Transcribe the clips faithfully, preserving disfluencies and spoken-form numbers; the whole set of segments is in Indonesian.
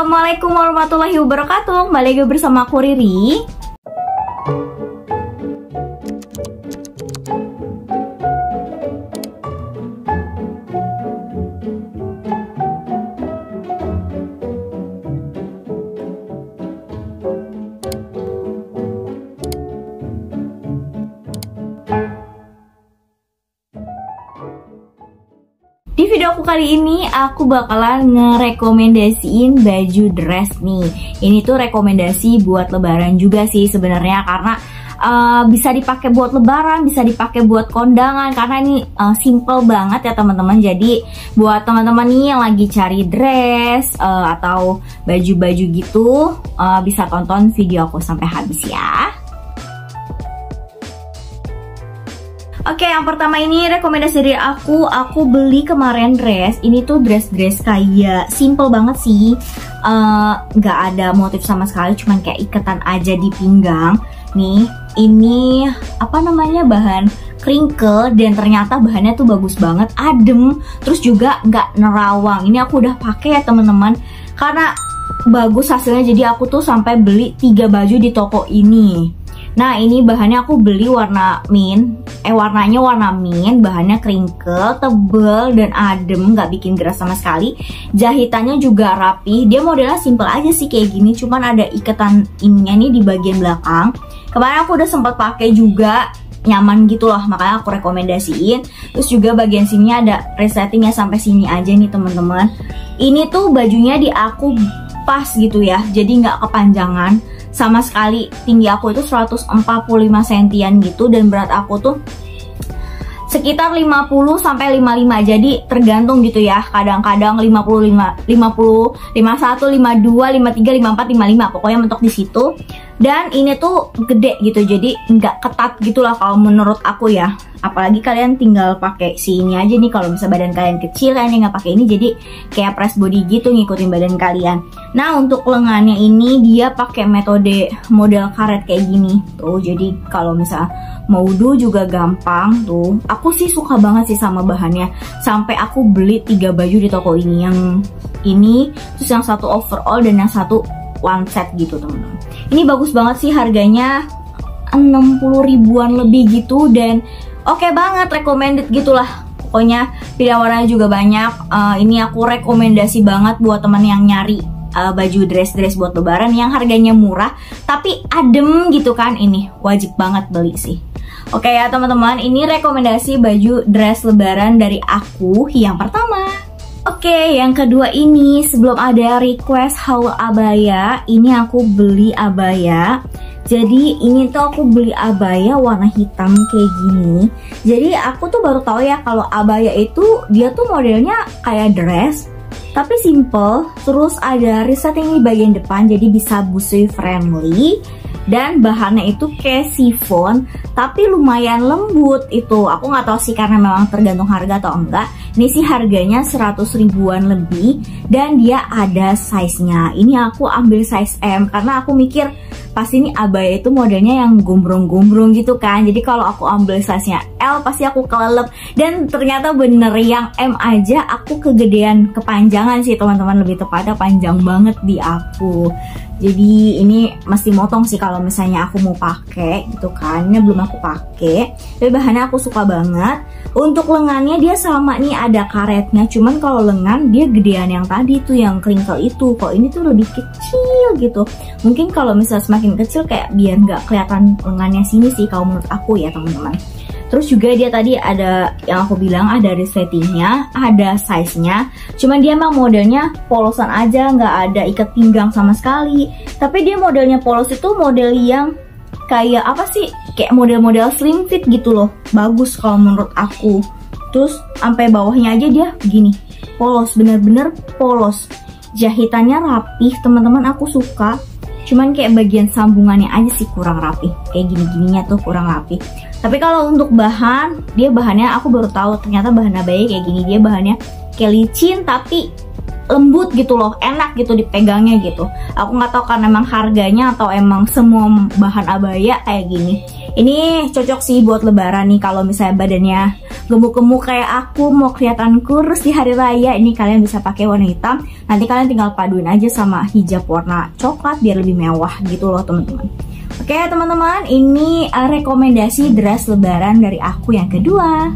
Assalamualaikum warahmatullahi wabarakatuh. Kembali lagi bersama aku Riri. Di video aku kali ini, aku bakalan ngerekomendasiin baju dress nih. Ini tuh rekomendasi buat lebaran juga sih sebenarnya, karena uh, bisa dipakai buat lebaran, bisa dipakai buat kondangan. Karena ini uh, simple banget ya teman-teman. Jadi buat teman-teman nih yang lagi cari dress uh, atau baju-baju gitu, uh, bisa tonton video aku sampai habis ya. Oke, yang pertama ini rekomendasi dari aku, aku beli kemarin dress. Ini tuh dress-dress kayak simple banget sih, uh, gak ada motif sama sekali, cuman kayak iketan aja di pinggang. Nih, ini apa namanya, bahan crinkle, dan ternyata bahannya tuh bagus banget, adem, terus juga gak nerawang. Ini aku udah pakai ya teman-teman, karena bagus hasilnya. Jadi aku tuh sampai beli tiga baju di toko ini. Nah, ini bahannya aku beli warna mint, eh warnanya warna mint, bahannya crinkle, tebel dan adem, nggak bikin geras sama sekali. Jahitannya juga rapi, dia modelnya simple aja sih kayak gini, cuman ada iketan ininya nih di bagian belakang. Kemarin aku udah sempat pakai juga, nyaman gitu loh, makanya aku rekomendasiin. Terus juga bagian sini ada resettingnya sampai sini aja nih teman-teman. Ini tuh bajunya di aku pas gitu ya, jadi nggak kepanjangan sama sekali. Tinggi aku itu seratus empat puluh lima sentimeter gitu, dan berat aku tuh sekitar lima puluh sampai lima puluh lima. Jadi tergantung gitu ya, kadang-kadang lima puluh, lima puluh, lima puluh satu, lima puluh dua, lima puluh tiga, lima puluh empat, lima puluh lima, pokoknya mentok di situ. Dan ini tuh gede gitu, jadi nggak ketat gitu lah kalau menurut aku ya. Apalagi kalian tinggal pakai si ini aja nih, kalau bisa badan kalian kecil, kalian nggak pakai ini, jadi kayak press body gitu, ngikutin badan kalian. Nah, untuk lengannya ini dia pakai metode model karet kayak gini tuh, jadi kalau misal mau do juga gampang tuh. Aku sih suka banget sih sama bahannya, sampai aku beli tiga baju di toko ini, yang ini, terus yang satu overall dan yang satu one set gitu teman-teman. Ini bagus banget sih, harganya enam puluh ribuan lebih gitu, dan oke banget, recommended gitulah. Pokoknya pilihan warnanya juga banyak. Uh, ini aku rekomendasi banget buat teman yang nyari Uh, baju dress-dress buat lebaran yang harganya murah tapi adem gitu kan. Ini wajib banget beli sih. Oke ya teman-teman, ini rekomendasi baju dress lebaran dari aku yang pertama. Oke, yang kedua ini, sebelum ada request haul abaya, ini aku beli abaya. Jadi ini tuh aku beli abaya warna hitam kayak gini. Jadi aku tuh baru tahu ya kalau abaya itu dia tuh modelnya kayak dress tapi simple, terus ada resetting di bagian depan jadi bisa busui friendly, dan bahannya itu kayak chiffon tapi lumayan lembut. Itu aku nggak tahu sih karena memang tergantung harga atau enggak. Ini sih harganya seratus ribuan lebih, dan dia ada size-nya. Ini aku ambil size M karena aku mikir pasti ini abaya itu modelnya yang gombrong-gombrong gitu kan. Jadi kalau aku ambil size-nya L pasti aku kelelep, dan ternyata bener yang M aja aku kegedean, kepanjangan sih teman-teman, lebih tepatnya panjang banget di aku. Jadi ini mesti motong sih kalau misalnya aku mau pakai gitu kan. Ini belum aku pakai, tapi bahannya aku suka banget. Untuk lengannya dia sama nih, ada karetnya, cuman kalau lengan dia gedean yang tadi tuh yang crinkle itu. Kok ini tuh lebih kecil gitu. Mungkin kalau misalnya semakin kecil kayak biar nggak kelihatan lengannya sini sih kalau menurut aku ya teman-teman. Terus juga dia tadi ada yang aku bilang, ada resettingnya, ada size-nya. Cuman dia emang modelnya polosan aja, nggak ada ikat pinggang sama sekali. Tapi dia modelnya polos itu model yang kayak apa sih, kayak model-model slim fit gitu loh. Bagus kalau menurut aku. Terus sampai bawahnya aja dia gini, polos, bener-bener polos. Jahitannya rapih teman-teman, aku suka. Cuman kayak bagian sambungannya aja sih kurang rapi, kayak gini-gininya tuh kurang rapi. Tapi kalau untuk bahan, dia bahannya aku baru tahu ternyata bahan abaya kayak gini. Dia bahannya kayak licin tapi lembut gitu loh, enak gitu dipegangnya gitu. Aku nggak tahu karena emang harganya atau emang semua bahan abaya kayak gini. Ini cocok sih buat lebaran nih, kalau misalnya badannya gemuk-gemuk kayak aku, mau kelihatan kurus di hari raya, ini kalian bisa pakai warna hitam. Nanti kalian tinggal paduin aja sama hijab warna coklat biar lebih mewah gitu loh teman-teman. Oke teman-teman, ini rekomendasi dress lebaran dari aku yang kedua.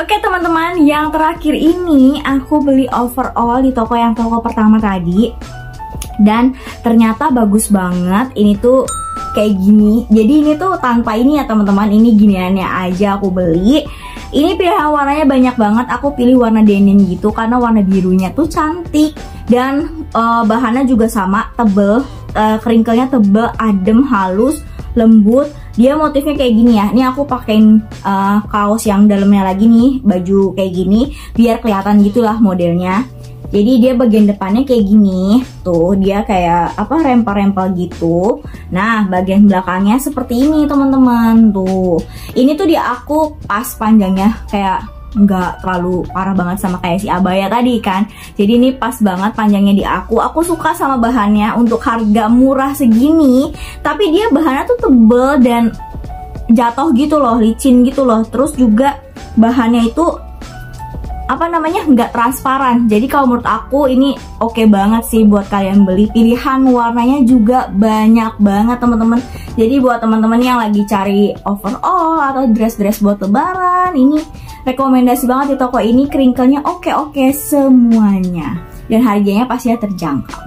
Oke teman-teman, yang terakhir ini aku beli overall di toko yang toko pertama tadi. Dan ternyata bagus banget, ini tuh kayak gini. Jadi ini tuh tanpa ini ya teman-teman, ini giniannya aja aku beli. Ini pilihan warnanya banyak banget, aku pilih warna denim gitu karena warna birunya tuh cantik. Dan uh, bahannya juga sama, tebel, uh, keringkelnya tebel, adem, halus, lembut. Dia motifnya kayak gini ya. Ini aku pakein uh, kaos yang dalamnya lagi nih, baju kayak gini, biar kelihatan gitulah modelnya. Jadi dia bagian depannya kayak gini, tuh dia kayak apa rempel-rempel gitu. Nah bagian belakangnya seperti ini teman-teman, tuh. Ini tuh dia aku pas panjangnya kayak nggak terlalu parah banget sama kayak si abaya tadi kan. Jadi ini pas banget panjangnya di aku. Aku suka sama bahannya untuk harga murah segini. Tapi dia bahannya tuh tebel dan jatuh gitu loh, licin gitu loh. Terus juga bahannya itu apa namanya nggak transparan. Jadi kalau menurut aku ini oke okay banget sih buat kalian beli. Pilihan warnanya juga banyak banget teman-teman. Jadi buat teman-teman yang lagi cari overall atau dress-dress buat lebaran, ini rekomendasi banget di toko ini. Kringkelnya oke-oke semuanya dan harganya pastinya terjangkau.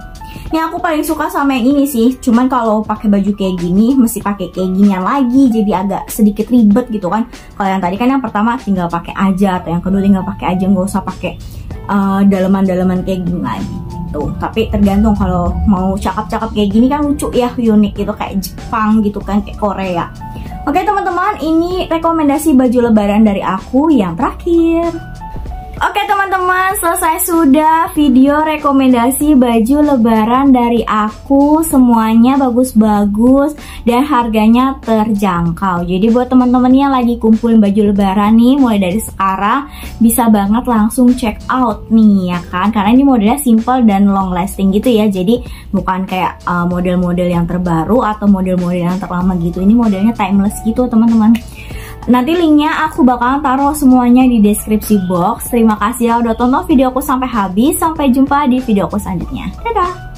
Yang aku paling suka sama yang ini sih, cuman kalau pakai baju kayak gini mesti pakai kayak ginian lagi, jadi agak sedikit ribet gitu kan. Kalau yang tadi kan yang pertama tinggal pakai aja, atau yang kedua tinggal pakai aja, nggak usah pakai uh, daleman-daleman kayak gini lagi gitu. Tapi tergantung, kalau mau cakep-cakep kayak gini kan lucu ya, unik gitu, kayak Jepang gitu kan, kayak Korea. Oke teman-teman, ini rekomendasi baju lebaran dari aku yang terakhir. Oke teman-teman, selesai sudah video rekomendasi baju lebaran dari aku. Semuanya bagus-bagus dan harganya terjangkau. Jadi buat teman-teman yang lagi kumpulin baju lebaran nih, mulai dari sekarang bisa banget langsung check out nih ya kan. Karena ini modelnya simple dan long lasting gitu ya. Jadi bukan kayak model-model uh, model yang terbaru atau model-model yang terlama gitu. Ini modelnya timeless gitu teman-teman. Nanti linknya aku bakalan taruh semuanya di deskripsi box. Terima kasih ya udah tonton video aku sampai habis. Sampai jumpa di video aku selanjutnya. Dadah!